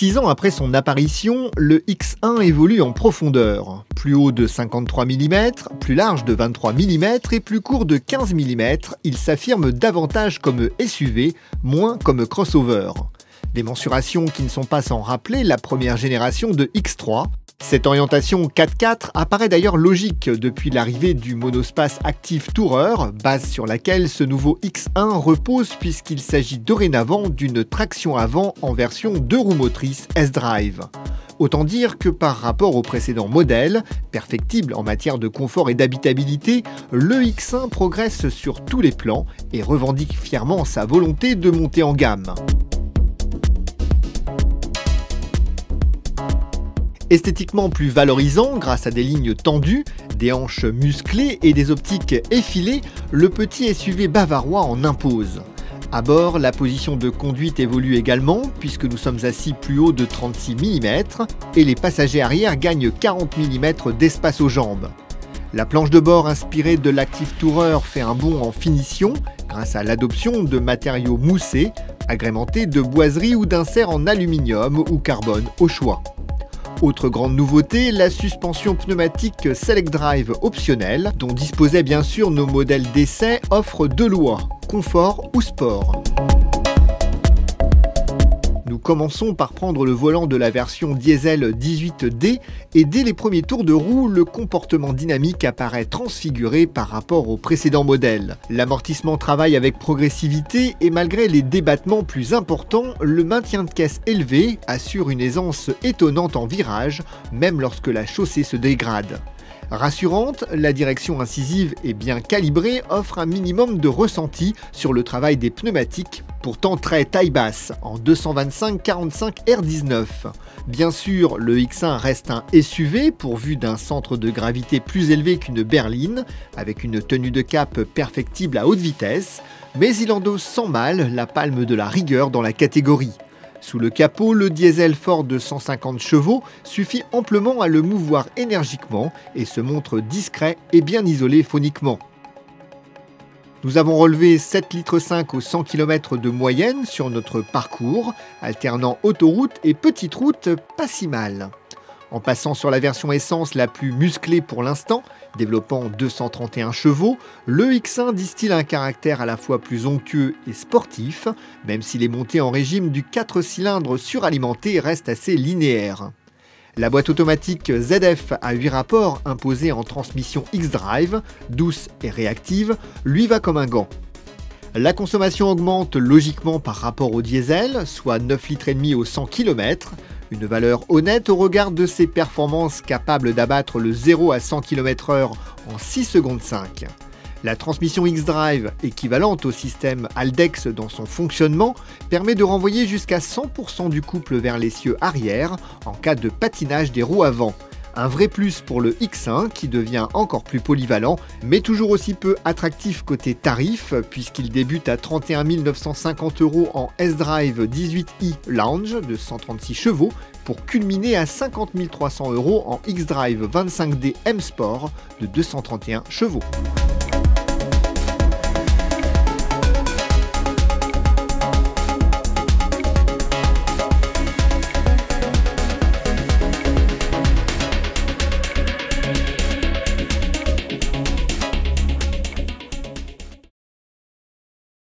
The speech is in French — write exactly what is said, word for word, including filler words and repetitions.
Six ans après son apparition, le X un évolue en profondeur. Plus haut de cinquante-trois millimètres, plus large de vingt-trois millimètres et plus court de quinze millimètres, il s'affirme davantage comme S U V, moins comme crossover. Des mensurations qui ne sont pas sans rappeler la première génération de X trois. Cette orientation quatre quatre apparaît d'ailleurs logique depuis l'arrivée du monospace Active Tourer, base sur laquelle ce nouveau X un repose puisqu'il s'agit dorénavant d'une traction avant en version deux roues motrices sDrive. Autant dire que par rapport au précédent modèle, perfectible en matière de confort et d'habitabilité, le X un progresse sur tous les plans et revendique fièrement sa volonté de monter en gamme. Esthétiquement plus valorisant grâce à des lignes tendues, des hanches musclées et des optiques effilées, le petit S U V bavarois en impose. À bord, la position de conduite évolue également puisque nous sommes assis plus haut de trente-six millimètres et les passagers arrière gagnent quarante millimètres d'espace aux jambes. La planche de bord inspirée de l'Active Tourer fait un bond en finition grâce à l'adoption de matériaux moussés, agrémentés de boiseries ou d'inserts en aluminium ou carbone au choix. Autre grande nouveauté, la suspension pneumatique Select Drive optionnelle, dont disposaient bien sûr nos modèles d'essai, offre deux lois, confort ou sport. Nous commençons par prendre le volant de la version diesel dix-huit D et dès les premiers tours de roue, le comportement dynamique apparaît transfiguré par rapport au précédent modèle. L'amortissement travaille avec progressivité et malgré les débattements plus importants, le maintien de caisse élevé assure une aisance étonnante en virage, même lorsque la chaussée se dégrade. Rassurante, la direction incisive et bien calibrée offre un minimum de ressenti sur le travail des pneumatiques, pourtant très taille basse, en deux cent vingt-cinq quarante-cinq R dix-neuf. Bien sûr, le X un reste un S U V pourvu d'un centre de gravité plus élevé qu'une berline, avec une tenue de cap perfectible à haute vitesse, mais il endosse sans mal la palme de la rigueur dans la catégorie. Sous le capot, le diesel fort de cent cinquante chevaux suffit amplement à le mouvoir énergiquement et se montre discret et bien isolé phoniquement. Nous avons relevé sept virgule cinq litres aux cent kilomètres de moyenne sur notre parcours, alternant autoroute et petite route pas si mal. En passant sur la version essence la plus musclée pour l'instant, développant deux cent trente et un chevaux, le X un distille un caractère à la fois plus onctueux et sportif, même si les montées en régime du quatre cylindres suralimenté restent assez linéaires. La boîte automatique Z F à huit rapports imposée en transmission X-Drive, douce et réactive, lui va comme un gant. La consommation augmente logiquement par rapport au diesel, soit neuf virgule cinq litres aux cent kilomètres, une valeur honnête au regard de ses performances capables d'abattre le zéro à cent kilomètres heure en six secondes cinq. La transmission X-Drive, équivalente au système Haldex dans son fonctionnement, permet de renvoyer jusqu'à cent pour cent du couple vers l'essieu arrière en cas de patinage des roues avant. Un vrai plus pour le X un qui devient encore plus polyvalent, mais toujours aussi peu attractif côté tarif, puisqu'il débute à trente et un mille neuf cent cinquante euros en sDrive dix-huit i Lounge de cent trente-six chevaux, pour culminer à cinquante mille trois cents euros en xDrive vingt-cinq D M-Sport de deux cent trente et un chevaux.